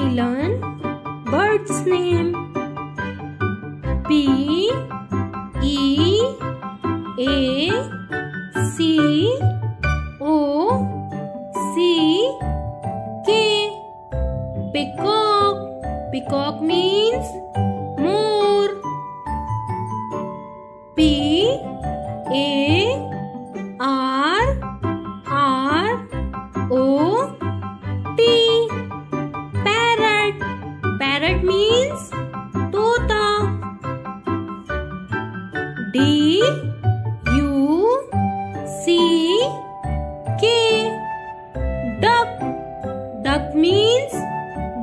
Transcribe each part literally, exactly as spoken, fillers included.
we learn bird's name. B E A C O C K. Peacock. Peacock means more. P A R R O T. Parrot. Parrot means tota. D U C K. Duck. Duck means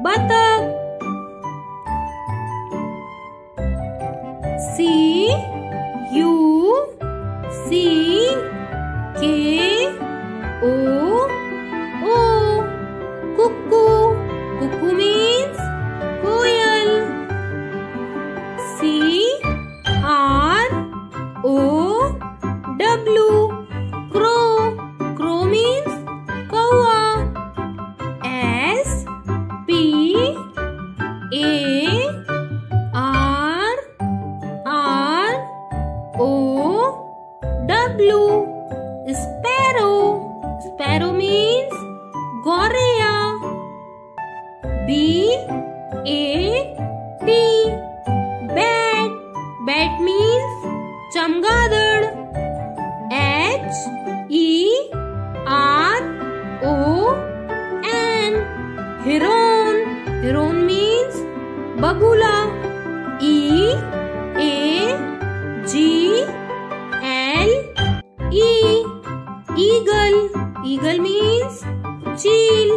बतख. C U C K O O. Cuckoo. Cuckoo means कोयल. C R O W. Crow. Crow means कौआ. S A R R O W. Sparrow. Sparrow means gorilla. B A T. Bat. Bat means चमगादड़. H E R O N. Heron. Heron means बगुला. E A G L E. Eagle. Eagle means चील.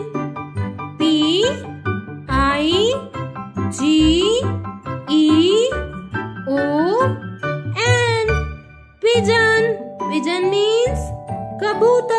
P I G E O N. Pigeon. Pigeon means कबूतर.